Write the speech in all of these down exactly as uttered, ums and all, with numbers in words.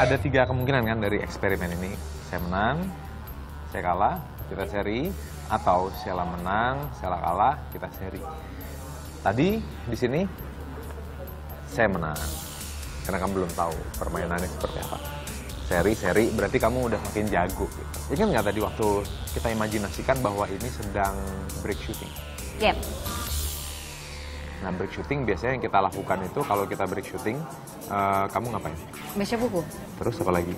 ada tiga kemungkinan kan dari eksperimen ini. Saya menang, saya kalah, kita seri, atau Sheilla menang, Sheilla kalah, kita seri. Tadi di sini saya menang, karena kamu belum tahu permainannya seperti apa. Seri-seri berarti kamu udah makin jago. Ingat nggak tadi waktu kita imajinasikan bahwa ini sedang break shooting? Yep. Nah, break shooting biasanya yang kita lakukan itu kalau kita break shooting, uh, kamu ngapain? Baca buku. Terus apa lagi?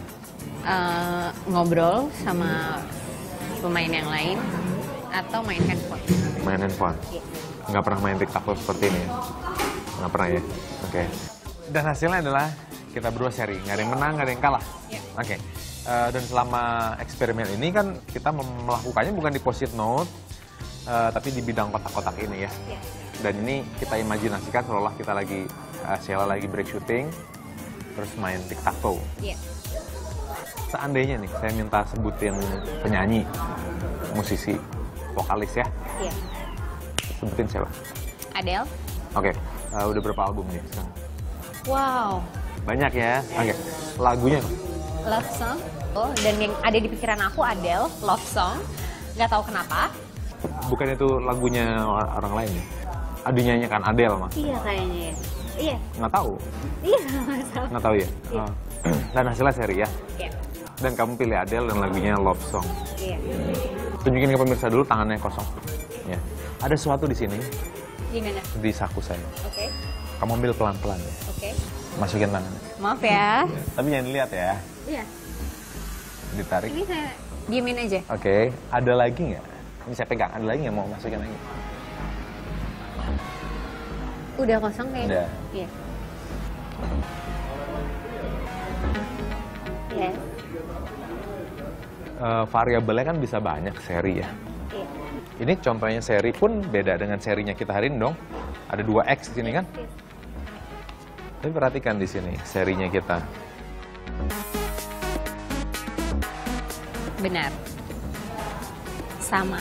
Uh, ngobrol sama pemain yang lain atau main handphone. Main handphone? Iya. Nggak pernah main TikTok seperti ini ya? Nggak pernah ya? Oke. Okay. Dan hasilnya adalah kita berdua seri. Nggak ada yang menang, nggak ada yang kalah. Iya. Oke. Okay. Uh, dan selama eksperimen ini kan kita melakukannya bukan di post-it note, uh, tapi di bidang kotak-kotak ini ya? Iya. Dan ini kita imajinasikan seolah-olah kita lagi, uh, Sheilla lagi break shooting, terus main tic-tac-toe. Yeah. Seandainya nih, saya minta sebutin penyanyi, musisi, vokalis ya. Yeah. Sebutin siapa? Adele. Oke, okay. uh, udah berapa album nih sekarang? Wow. Banyak ya? Oke, okay. Lagunya? Love Song. Oh, dan yang ada di pikiran aku Adele, Love Song. Nggak tahu kenapa. Bukan itu lagunya orang lain ya? Ada nyanyikan Adele mas? Iya kayaknya ya. Iya. Nggak tahu? Iya nggak tahu. Nggak tahu ya. Iya. Dan hasilnya seri ya. Iya. Dan kamu pilih Adele dan lagunya Love Song. Iya. Tunjukin ke pemirsa dulu tangannya kosong. Ya. Ada sesuatu di sini. Gimana? Di saku saya. Oke. Okay. Kamu ambil pelan-pelan ya. Oke. Okay. Masukin tangannya. Maaf ya. Tapi jangan lihat ya. Iya. Ditarik. Ini saya diemin aja. Oke. Okay. Ada lagi nggak? Ini saya pegang. Ada lagi nggak mau masukin lagi? Udah kosong kayaknya? Iya. Iya. Uh, variabelnya kan bisa banyak seri ya. Iya. Ini contohnya seri pun beda dengan serinya kita hari ini dong. Ada dua X di sini kan? Iya. Tapi perhatikan di sini serinya kita. Benar. Sama.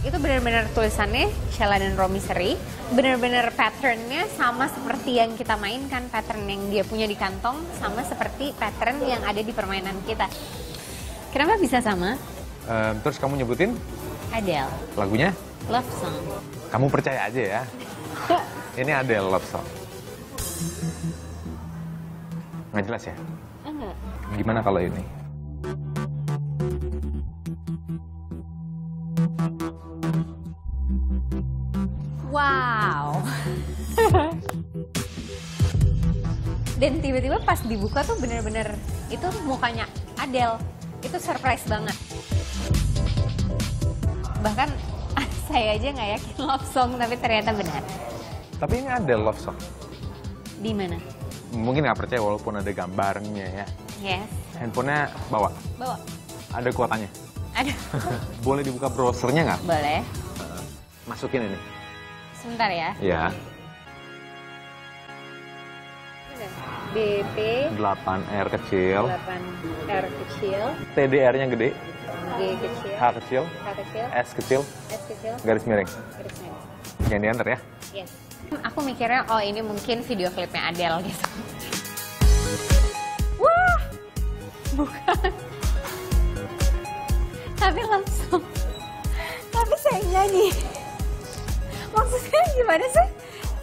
Itu benar-benar tulisannya Sheilla dan Romy seri, benar-benar patternnya sama seperti yang kita mainkan, pattern yang dia punya di kantong sama seperti pattern yang ada di permainan kita. Kenapa bisa sama? Um, terus kamu nyebutin? Adele. Lagunya? Love Song. Kamu percaya aja ya? Ini Adele Love Song. Nggak jelas ya? Enggak. Gimana kalau ini? Wow. Dan tiba-tiba pas dibuka tuh bener-bener itu mukanya Adele. Itu surprise banget. Bahkan saya aja nggak yakin Love Song, tapi ternyata benar. Tapi ini Adele Love Song. Di mana? Mungkin nggak percaya walaupun ada gambarnya ya. Yes. Handphonenya bawa? Bawa. Ada kuotanya? Ada. Boleh dibuka browsernya nggak? Boleh. Masukin ini. Sebentar ya. Iya. B P delapan R kecil. delapan R kecil. T D R-nya gede. G kecil. H kecil. H kecil. S kecil. S kecil. Garis miring. Garis miring. Jangan diantar ya. Yes. Aku mikirnya oh ini mungkin video klipnya Adele gitu. Wah. Bukan. Tapi langsung. Tapi saya nyanyi. Maksudnya gimana sih?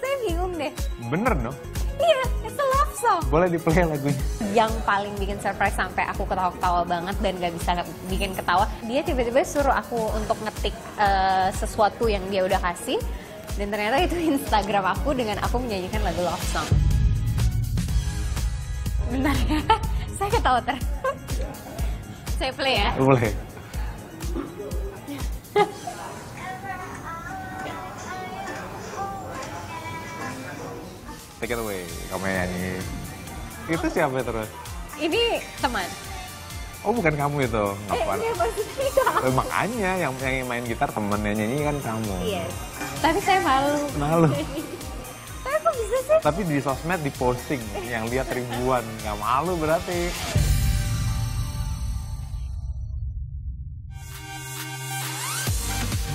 Saya bingung deh. Bener no? Iya, it's a love song. Boleh di-play lagunya. Yang paling bikin surprise sampai aku ketawa-ketawa banget dan gak bisa bikin ketawa. Dia tiba-tiba suruh aku untuk ngetik uh, sesuatu yang dia udah kasih. Dan ternyata itu Instagram aku dengan aku menyanyikan lagu love song. Bentar ya, saya ketawa terus. Saya play ya? Boleh. Take it away, kamu nyanyi. Itu siapa terus? Ini teman. Oh bukan kamu itu? Ngapain? Eh, iya maksudnya itu aku. Makanya yang, yang main gitar temen, yang nyanyi kan kamu. Iya. Tapi saya malu. Malu? Tapi kok bisa sih? Tapi di sosmed diposting, yang lihat ribuan. Nggak malu berarti.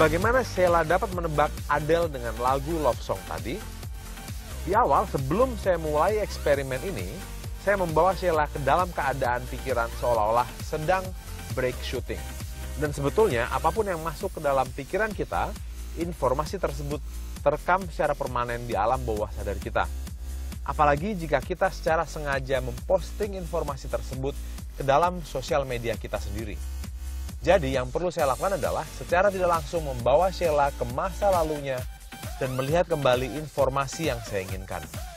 Bagaimana Sheilla dapat menebak Adele dengan lagu Love Song tadi? Di awal, sebelum saya mulai eksperimen ini, saya membawa Sheilla ke dalam keadaan pikiran seolah-olah sedang break shooting. Dan sebetulnya, apapun yang masuk ke dalam pikiran kita, informasi tersebut terekam secara permanen di alam bawah sadar kita. Apalagi jika kita secara sengaja memposting informasi tersebut ke dalam sosial media kita sendiri. Jadi yang perlu saya lakukan adalah secara tidak langsung membawa Sheilla ke masa lalunya dan melihat kembali informasi yang saya inginkan.